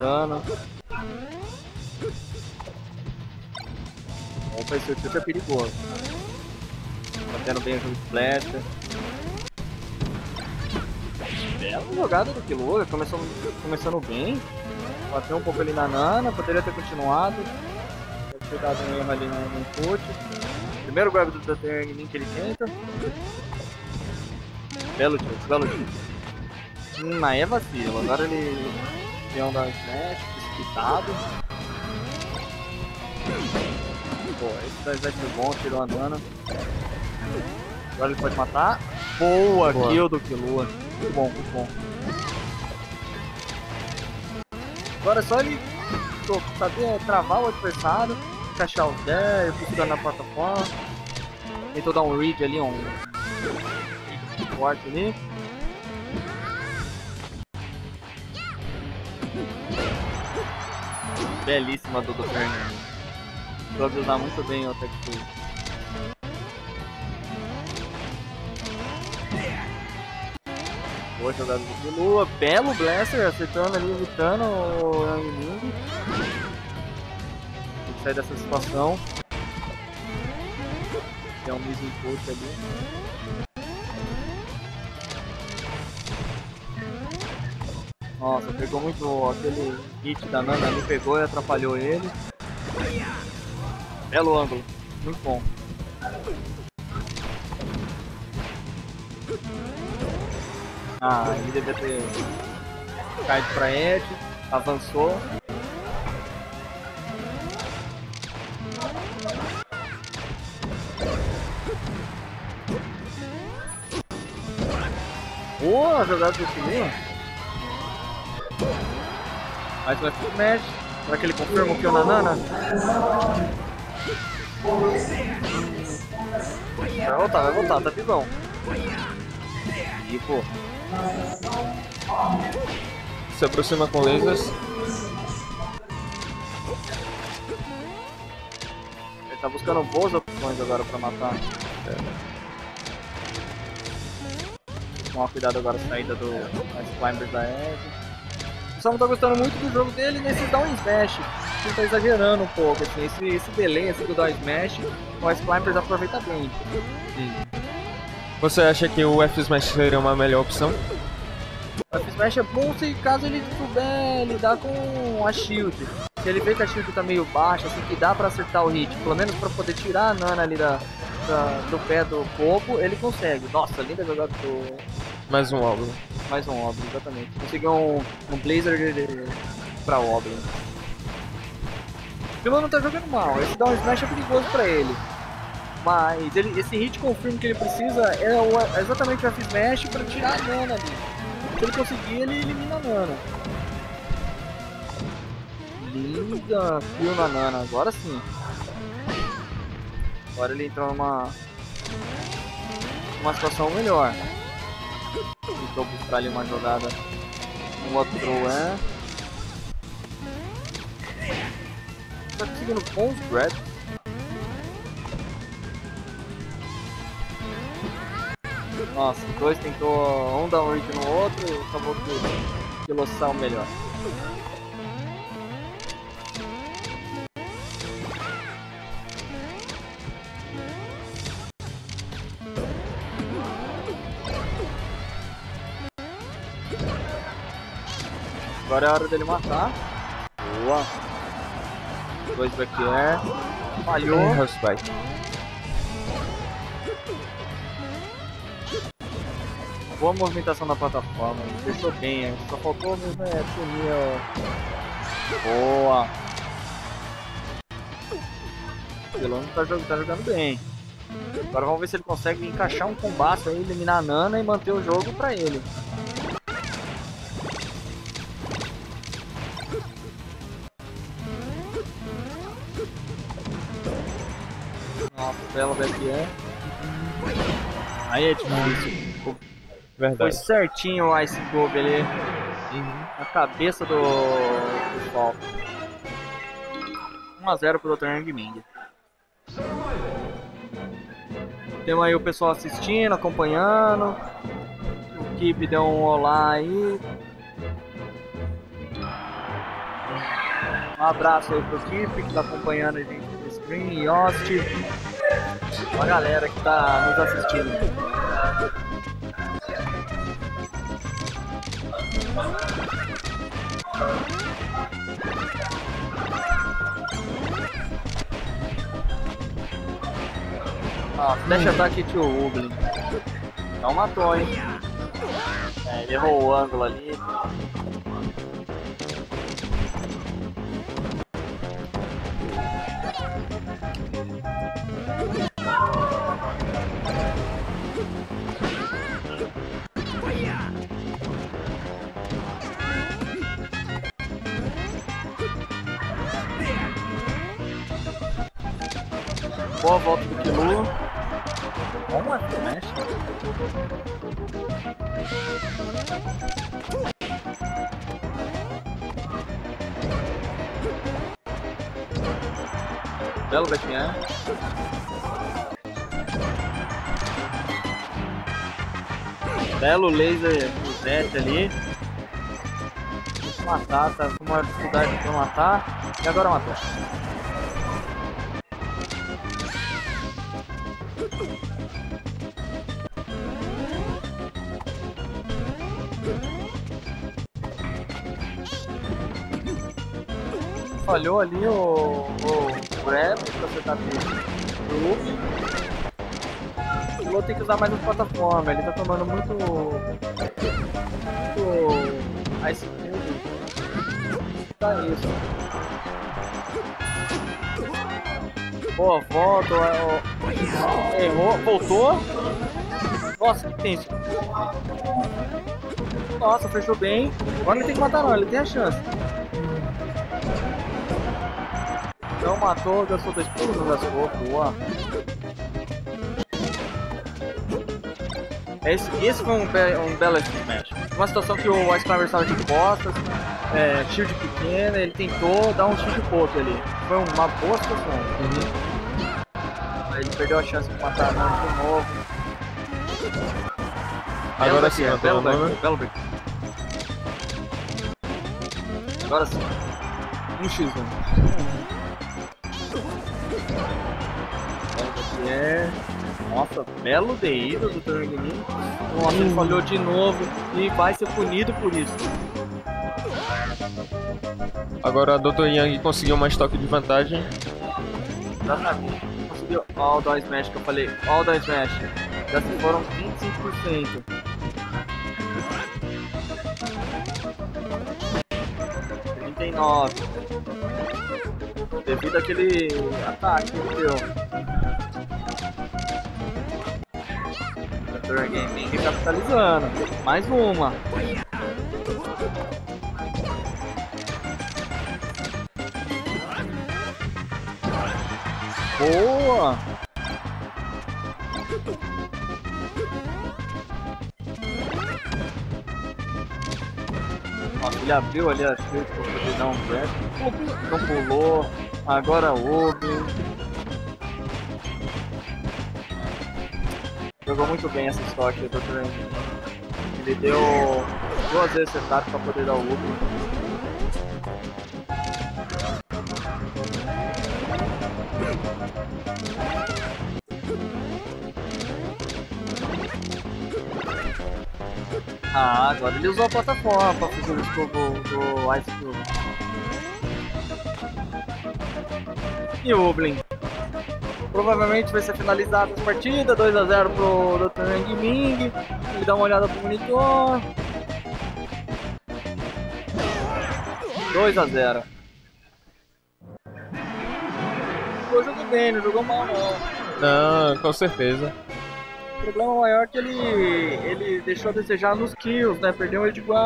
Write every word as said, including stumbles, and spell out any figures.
dano. Opa, esse chute é perigoso. Batendo bem o jogo de flecha. Bela jogada do Killua, começando, começando bem. Bateu um pouco ali na Nana, poderia ter continuado. Deve ter dado um erro ali no, no input. Primeiro grab do doutor Yang Ming que ele tenta. Belo chute, belo chute. Hum, aí é vacilo, agora ele... Campeão da Smash, despitado. Pô, esse da Zete bom, tirou a Nana. Agora ele pode matar. Boa, boa. Kill do Killua. Muito bom, muito bom. Agora é só ele saber travar o adversário, encaixar os dez, ficar na plataforma. Tentou dar um read ali, um corte ali. Belíssima do Dudu Verner. Pra ajudar muito bem o ataque dele. Boa jogada do Killua, belo blaster, acertando ali, evitando o Yang Ming. Tem que sair dessa situação. Tem um mesmo impulso ali. Nossa, pegou muito aquele hit da Nana ali, pegou e atrapalhou ele. Belo ângulo, muito bom. Ah, ele devia ter caído pra Ed, avançou. Boa, oh, jogada do Timmy. Mais uma Mesh. Será que ele confirma o que é o Nana? Vai voltar, vai voltar, tá vivão. E pô. Se aproxima com lasers. Ele tá buscando boas opções agora pra matar. É. Tomar cuidado agora com a saída do Ice Climbers da Ed. O pessoal não tá gostando muito do jogo dele nesse down smash. Ele tá exagerando um pouco, assim, esse, esse delay assim, do down smash, o Ice Climbers aproveita bem. Sim. Você acha que o F-Smash seria uma melhor opção? O F-Smash é bom se caso ele souber lidar com a shield. Se ele vê que a shield tá meio baixa, assim que dá pra acertar o hit, pelo menos pra poder tirar a Nana ali da, da, do pé do Popo, ele consegue. Nossa, linda jogada do... Mais um Oblion. Mais um Oblion, exatamente. Conseguiu um, um Blazer de... pra Oblion. O Killua não tá jogando mal, esse Down Smash é perigoso pra ele. Mas ele, esse hit confirm que ele precisa é o, exatamente o F-Smash para tirar a Nana ali. Se ele conseguir, ele elimina a Nana. Linda kill na Nana, agora sim. Agora ele entrou numa uma situação melhor. Tentou buscar ali uma jogada no up throw, é. Tá conseguindo bons grabs. Nossa, os dois tentou um dar um hit no outro e acabou que o Killua melhor. Agora é a hora dele matar. Boa. Dois back air. Falhou. Boa movimentação da plataforma, fechou bem, só faltou mesmo é punir. Boa! O Pelono tá jogando, tá jogando bem. Agora vamos ver se ele consegue encaixar um combate aí, eliminar a Nana e manter o jogo pra ele. Nossa, bela back air. Aí é difícil. Verdade. Foi certinho o Ice Cube ali, uhum. Na cabeça do pessoal. um a zero pro doutor Yang Ming. Temos aí o pessoal assistindo, acompanhando. O Kipe deu um olá aí. Um abraço aí pro Kipe, que tá acompanhando a gente no screen, host, a galera que tá nos assistindo. Ah, deixa hum. Ataque tio Oblion. Não matou, hein? É, ele errou o ângulo ali. Boa volta do Killua. Bom é o Mesh. Belo gatinhar. Belo laser do Zete ali. Matar, tá com uma dificuldade pra matar. E agora matou. Falhou ali o grab pra acertar o Lua. O Lua tem que usar mais as plataformas, ele tá tomando muito, muito Ice Climbers. Tá isso. Boa volta, ó. Errou, voltou. Nossa, que tenso. Nossa, fechou bem. Agora ele tem que matar não, ele tem a chance. Não matou, gastou dois pulos, não gastou, boa. Esse, esse foi um, be um belo smash. Uma situação que o Ice Climbers estava de costas, é, shield pequeno, ele tentou dar um shield pouco ali. Foi uma boa situação. Uhum. Ele perdeu a chance de matar não de novo. Agora sim, é belo break, belo break. Agora sim. um por um. É. Nossa, belo D I do doutor Yang Ming. Nossa, ele falhou de novo e vai ser punido por isso. Agora a doutor Yang conseguiu mais toque de vantagem. Exatamente. Conseguiu all down smash que eu falei. All down smash. Já se foram vinte e cinco por cento. trinta e nove por cento. Devido àquele ataque que ele deu. doutor Yang Ming capitalizando. Mais uma. Boa! Ó, ele abriu ali a chute pra poder dar um break. Não pulou. Agora houve. Jogou muito bem essa estoque do doutor Yang Ming. Ele deu duas vezes setup para poder dar o up. Ah, agora ele usou a plataforma para fazer o escovo do Ice Cube. E o Oblion. Provavelmente vai ser finalizada a partida, dois a zero pro doutor Yang Ming. Ele dá uma olhada pro monitor. dois a zero. Jogou jogo bem, não jogou mal não. Não, com certeza. O problema maior é que ele, ele deixou a desejar nos kills, né? Perdeu o Edguard.